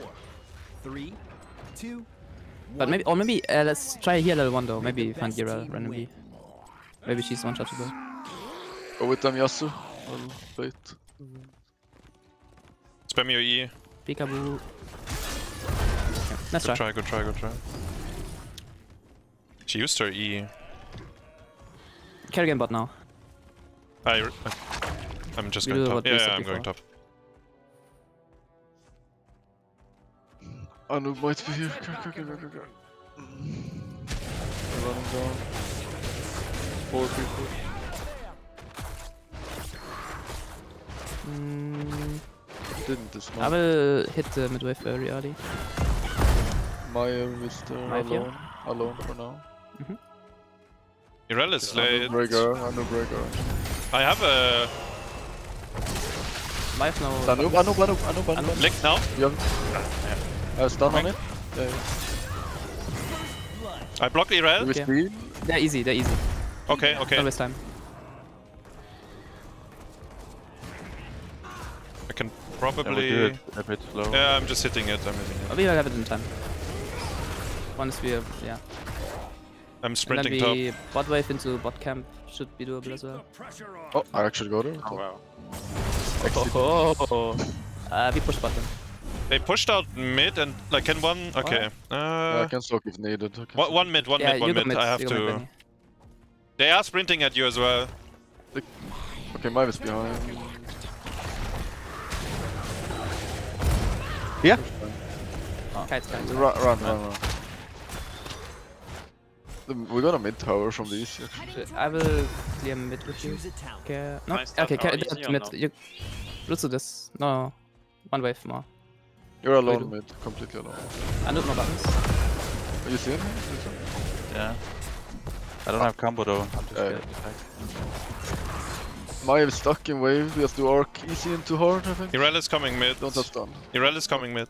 3, 2. But maybe, or maybe let's try here level 1 though. Maybe find Yrel randomly. Maybe she's one shottable. Go with them, Yasuo. I'll wait. Spam your E. Peekaboo. Okay, let's try. Go try. She used her E. Kerrigan bot now. I'm just going top. Yeah, I'm going top. Anub might be here. Go. I run him down. 4 people. Didn't this one. I will hit the midwave very early. Maiev is there alone. Alone for now. Mm-hmm. Yrel is late. Rehgar. I have a... Life now. Anub. Lick now. I was down on it. I blocked Yrel. Yeah. They're easy. Okay. Don't waste time. I can probably... Yeah, a bit slow. Yeah, I'm just hitting it. We will have it in time. Once we have... Yeah. I'm sprinting top. And then we bot wave into bot camp. Should be doable as well. Oh, I actually got it. Oh, wow. We push button. They pushed out mid and like can one. Okay. Yeah, I can soak if needed. One mid. I have to. They are sprinting at you as well. Okay, Maiev is behind. Yeah. Oh. Run. We got a mid tower from these. I will clear mid with you. Okay. No? Nice. Okay, mid. No? You Rutzou this. No. One wave more. You're alone mid. Completely alone. I don't know about this. Are you seeing me? Yeah. I don't have combo though. I'm just scared. Maiev stuck in wave. We have to arc easy and too hard, I think. Yrel is coming mid. Don't have stun. Yrel is coming mid.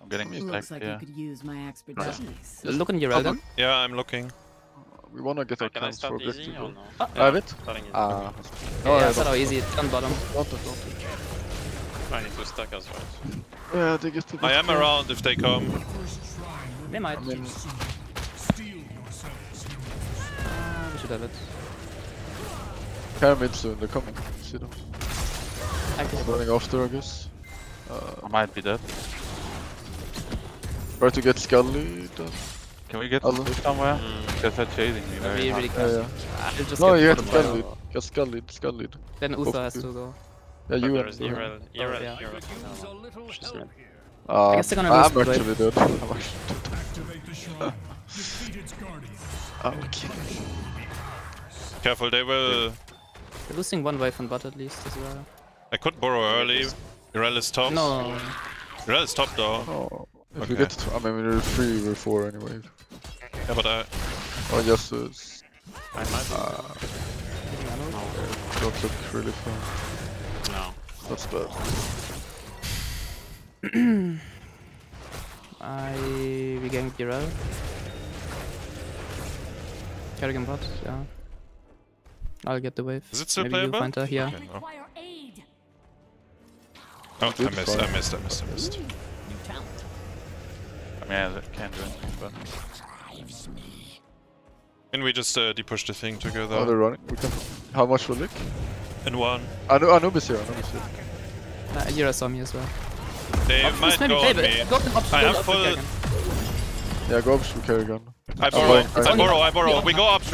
I'm getting me back, like you could use my expertise. Yeah. Look in Yrel then? Yeah, I'm looking. We wanna get our counts for easy or no? I have it? Yeah, that's how easy. It's on bottom. I need to stack as well. Yeah, they get to the I am around if they come. They might. We should have it. Carry mid soon, they're coming. See them. I'm running after, I guess. I might be dead. Try to get Scully done. Can we get somewhere? Because they're chasing me very hard. No, you get Scully. Get Scully. Then Uther has to go. Yeah, you have to go. Yrel. I guess they're gonna lose. I'm actually dead. I'm kidding. Careful, they will... They're losing one wave on bot at least as well. I could borrow early. Yrel is top. No. Yrel is top though. If we get to, I mean, we're 3 or 4 anyway. Yeah, but I... Oh, yes, it's... I might don't look really fun. No. That's bad. We ganked Yrel. Kerrigan bot, yeah. I'll get the wave. Is it still playable? Find her here. Okay, no. Oh, I missed. Yeah, that can't do anything, but... Can we just depush the thing together? Oh, they're running. How much will Lick? In one. Anubis here. Yrel saw me as well. They might go on me. I have full... Yeah, go ups, we carry gun. I borrow. We go ups.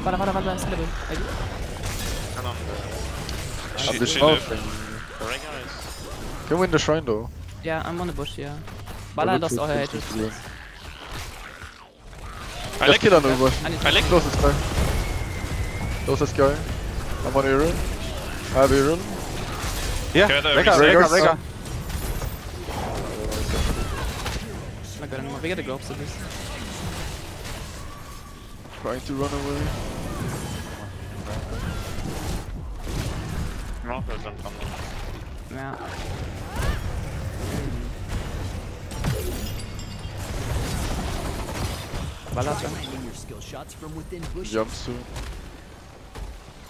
Valla, celebrate. She lived. Can win the shrine though. Yeah, I'm on the bush, yeah. Valla lost all her HP. I like it on over. I like Closest guy. I'm on Yrel. I have Yrel. Yeah, Rehgar. It's not good anymore. We gotta go up to this. Trying to run away. Yeah. Jump soon.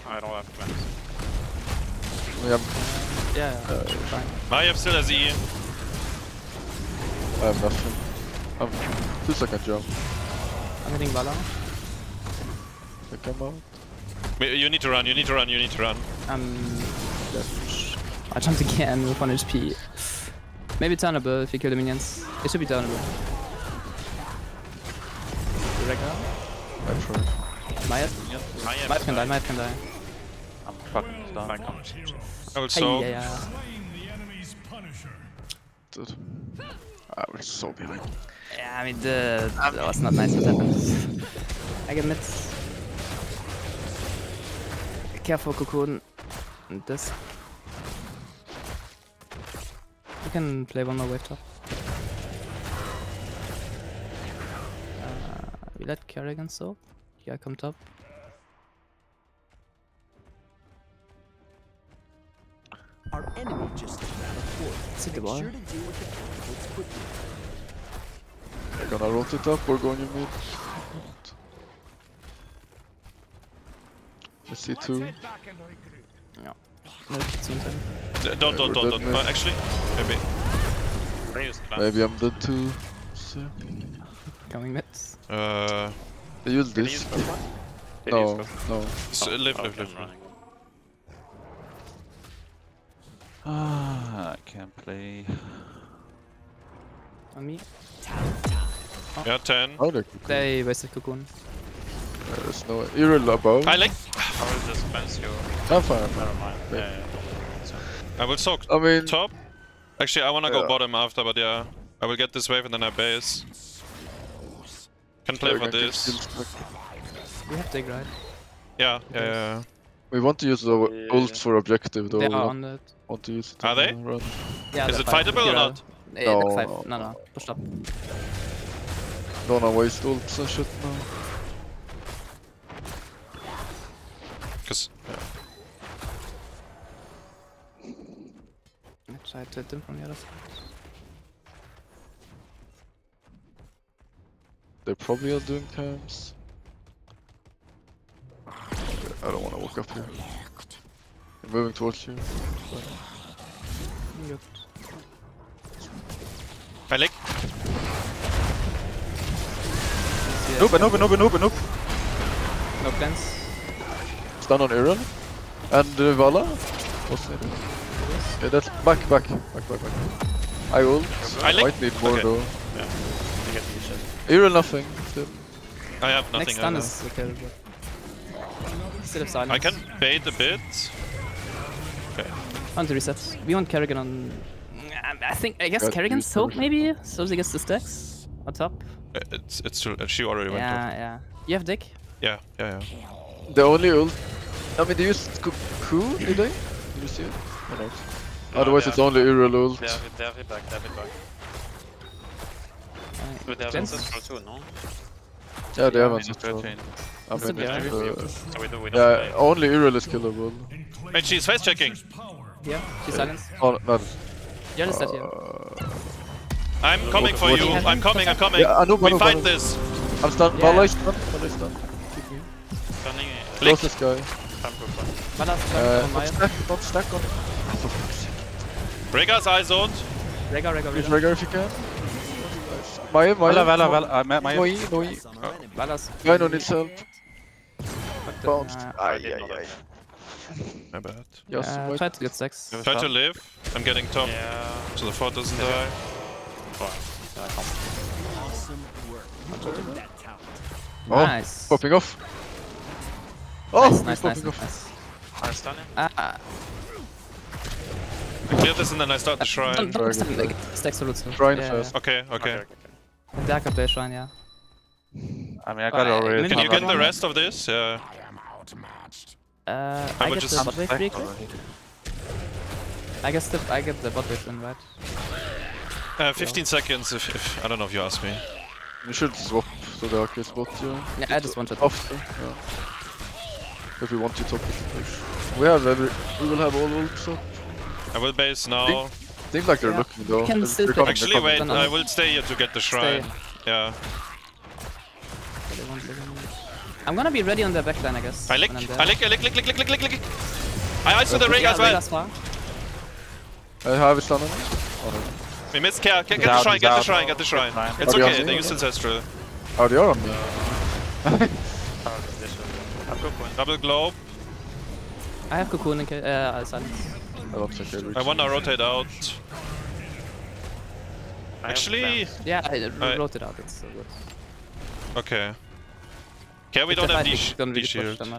I don't have plans. Yeah. Maiev still has E. I have nothing. I'm 2 second jump. I'm hitting Valla. I come out. You need to run, you need to run, you need to run. I jumped again with 1 HP. Maybe turnable if you kill the minions. It should be turnable. Rehgar? I'm sure. Maiev? Yep. Maiev can die, Maiev can die. I'm fucking stunned. I will so. Dude. I was so behind. Yeah, I mean, that was not nice what happened. I get mid. Careful, Cocoon. And this. You can play one more wave top. We let Kerrigan so. Yeah, come top. Our enemy just ran a fort. Sit the ball. Sure to deal with the catapults quickly. We're gonna roll it up, we're going to mid. I see two. No. No, it's something. Don't. Actually, maybe. Maybe I'm dead too. So. Coming mid. They use this. No. So, live. I can't play. On me? Oh. Yeah, 10. Oh, they wasted Cocoon. There's no Yrel above. I like. I will just fence you. I'm fine. Never mind. Yeah. I will soak top. Actually, I wanna go bottom after, but yeah. I will get this wave and then I base. Can play for this. We have dig, right? Yeah. We want to use the ult for objective though. They are on that. Want to use it are they? Run. Yeah, is it fightable or not? No. Push up. Don't waste ults and shit now. Cause... Yeah. I tried to hit them from the other side. They probably are doing camps. I don't want to walk up here. I'm moving towards you. But... I like. Nope. No plans. Stun on Yrel. And Valla. What's that? Yeah, that's back. I ult. I might need more though. Yeah. Yrel nothing. Still. I have nothing. Next stun is okay. I can bait a bit. Okay. On the resets. We want Kerrigan on... I guess Kerrigan's soak maybe? So she gets the stacks? On top? It's true. She already went top. Yeah. You have Dick? Yeah. The only ult... I mean, they used Q, did they? Did you see it? Or not? Otherwise it's only Yrel ult. Yeah, they're back. But they have ancestral too, no? Yeah, they have ancestral. I mean, only Yrel is killable. And she's face checking. Yeah, she's silenced. Oh, no. Yrel is dead here. I'm coming for you. I'm coming. Yeah, we fight this. I'm stunned. Valla is stunned. Click. Close this guy. Not stack on. Rehgar's eye zoned. Rehgar. Use Rehgar if you can. Valla. I don't need help. Bounced. My bad. Try to get stacks. Try to live. I'm getting top. Yeah. So the fort doesn't die. Nice. Popping off. Nice. I'm stunning. I clear this and then I start the shrine. Don't stack the Lucio. Shrine first. Okay. Dark up the shrine, yeah. I mean, I got already. Can you get the rest of this? Yeah. I would just bot wave pretty quick. I get the bot wave in, right? 15 seconds if I don't know if you ask me. You should swap to the arcade spot, yeah. Yeah, I just want it off. Yeah. If you want to top it. We will have all ults up. I will base now. Seems like they're looking though. Actually wait, I will stay here to get the shrine. Yeah. I'm gonna be ready on the backline, I guess. I lick. I ice to the Rehgar as well. I have a stun on it. We missed Care. Get the shrine, get the shrine, get the shrine. It's okay, they used Ancestral. Oh, they are on me. Double globe. I have Cocoon and Silence. I wanna rotate out. Actually... Yeah, I rotate out, it's so good. Okay. Okay, we don't have D-Shield. They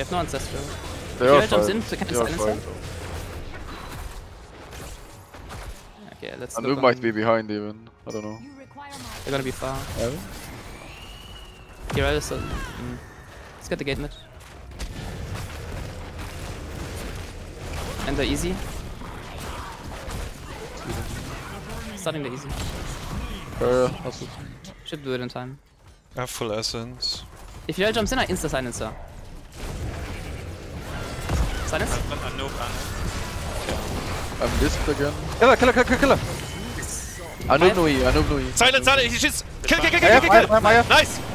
have no Ancestral. Yrel jumps in to catch Ancestral. Okay, let's do it. Anub'arak might be behind even, I don't know. They're gonna be far. Yrel is on. Let's get the gate mid. Enter easy. Starting the easy. Should do it in time. I have full essence. If Yrel jumps in, I insta silence her. Silence? I'm disked again. Killer, killer, killer, killer! Anub no E, Anub no E. Silence, silence! He's just... Kill, kill, kill, kill, kill, kill! Nice! We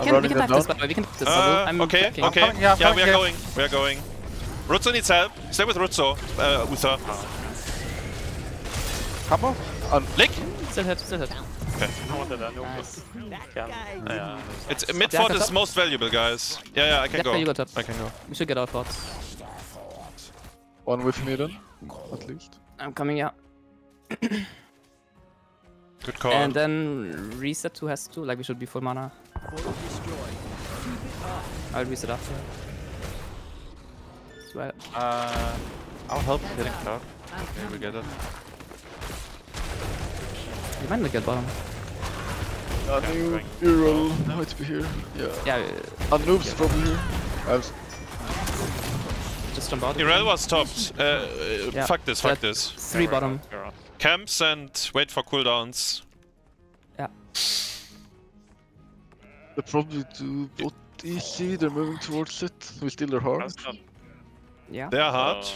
can type this, by the way. We can type this. I'm okay, okay. Yeah, we are going. We are going. Rutzou needs help. Stay with Rutzou, Uther. Couple? Lick? Still hit, still hit. Okay. Nice. It's mid fort is most valuable, guys. Yeah, yeah, I can go. I can go. We should get our forts. One with me then, at least. I'm coming, yeah. Good call. And then reset 2 has 2, like we should be full mana. I'll reset after. Right. I'll help hitting top. Okay, we get it. You might not get bottom. Yrel might be here. Yeah. Anub's probably here. Just jump out. Yrel was topped. Fuck this, fuck this. 3 bottom. Camps and wait for cooldowns. Yeah. They probably do both EC, they're moving towards it. We steal their heart. Yeah. They are hard.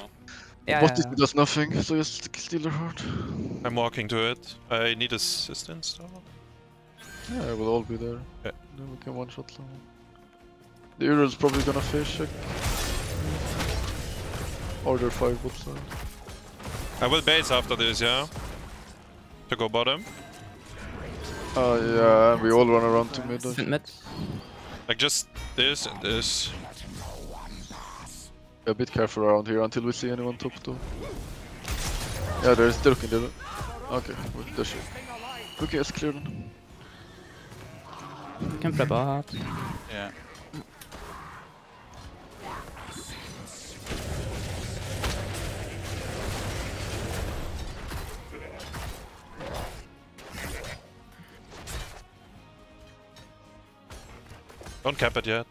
Yeah, what if it does nothing, so you steal the heart. I'm walking to it. I need assistance though. Yeah, we'll all be there. Yeah. Then we can one shot someone. The Yrel's probably gonna face check. Or their 5 wood side. I will base after this, yeah? To go bottom. Oh yeah, we all run around to mid. Like just this and this. A bit careful around here until we see anyone top though. Yeah, there's Dirk in there. Okay, with the shit. Okay, it's clear then. We can play bad. Yeah. Don't cap it yet.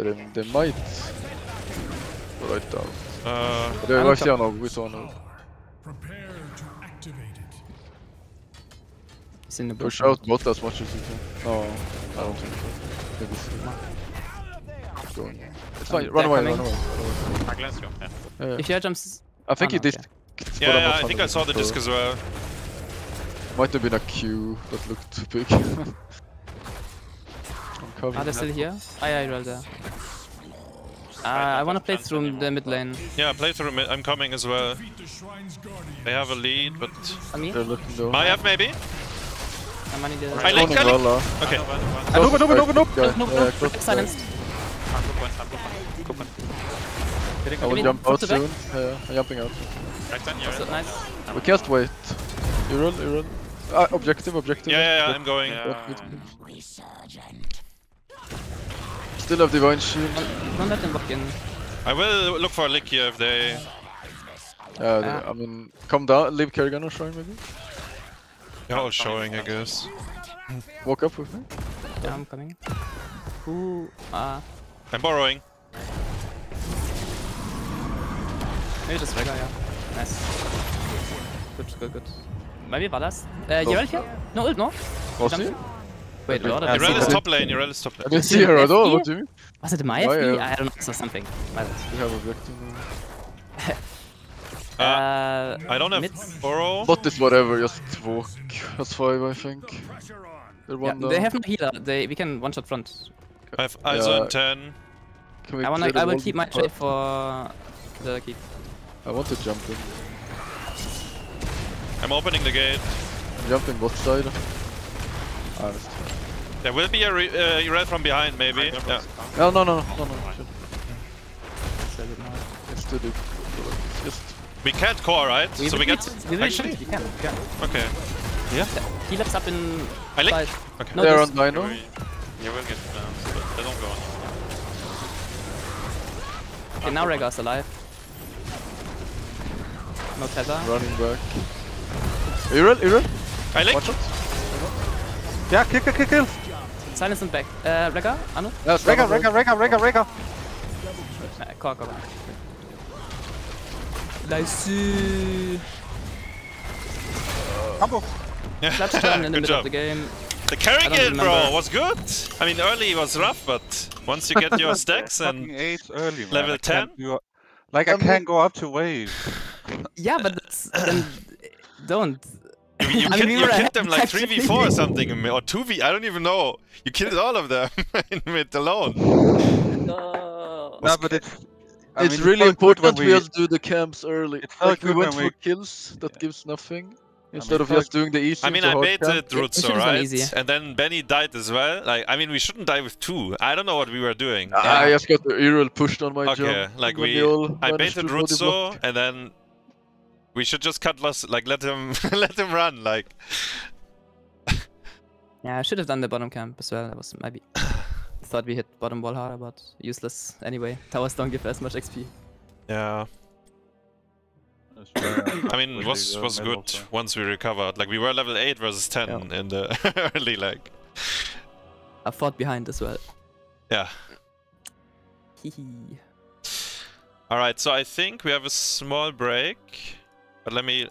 They might right down. They're right here now, we saw now. It's in the bush. Push out bot as much as you can. No, I don't think so. Maybe it's fine, run away, run away. If Yrel jumps... I think he did... Yeah, I think I saw the disc as well. Might have been a Q that looked too big. Are they still here? Yeah, Yrel there. I wanna play through the mid lane. Yeah, play through mid. I'm coming as well. They have a lead, but... They're looking low. Maiev maybe? I like it! Okay. Nope! I'm silenced. I will jump out soon. I'm jumping out. We can't wait. Yrel. Objective. Yeah, I'm going. Still have Divine Shield. Don't let them walk in. I will look for a lick here if they... I mean, come down, leave Kerrigan or Shrine maybe? They're all showing, I guess. Walk up with me. Yeah, I'm coming. I'm borrowing. Maybe just Rehgar, yeah. Nice. Good. Maybe Valas? Yrel here? No ult, no? Was he? Wait, Yrel is top lane, Yrel is top lane. I didn't see her at all, what do you mean? Was it my FP? I don't know, I saw something. My bad. We have a victim. I don't have Borrow. Bot is whatever, just walk. That's 5, I think. They have no healer, we can one shot front. I have ISO and 10. I will keep my trade for the keep. I want to jump in. I'm opening the gate. I'm jumping both sides. There will be a Yrel from behind, maybe. Yeah. Oh, no. It's too deep. It's just... We can't core, right? So we get... Actually? We can. Okay. Yeah? He left up in... I like... Okay. No, they're on Dino. Yeah, we'll get down, but they don't go on. Okay, now Rehgar's alive. No tether. Running back. Yrel? I like... Watch it. Yeah, kill. Silence him back. Rehgar? Anu? Yes, Rehgar. Core back. Nice. Combo. Yeah. Slapstone in the middle of the game. The Kerrigan, bro, was good. I mean, early was rough, but once you get your stacks and early, level 10, like I can go up to wave. Yeah, but then don't. You killed them like 3v4 or something, or 2v. I don't even know. You killed all of them in mid alone. No, but it's really important we all do the camps early. Like we went for kills. That gives nothing. Instead of just doing the E. I mean, I baited Rutzou, right? And then Benny died as well. Like, I mean, we shouldn't die with two. I don't know what we were doing. I just got the Yrel pushed on my jump. Okay, like I baited Rutzou, and then we should just cut loss. Like, let him run. Like, yeah, I should have done the bottom camp as well. That was maybe. Thought we hit bottom wall harder, but useless anyway. Towers don't give as much XP. Yeah. I mean, it was good also. Once we recovered. Like, we were level 8 versus 10 in the early leg. I fought behind as well. Yeah. Alright, so I think we have a small break. But let me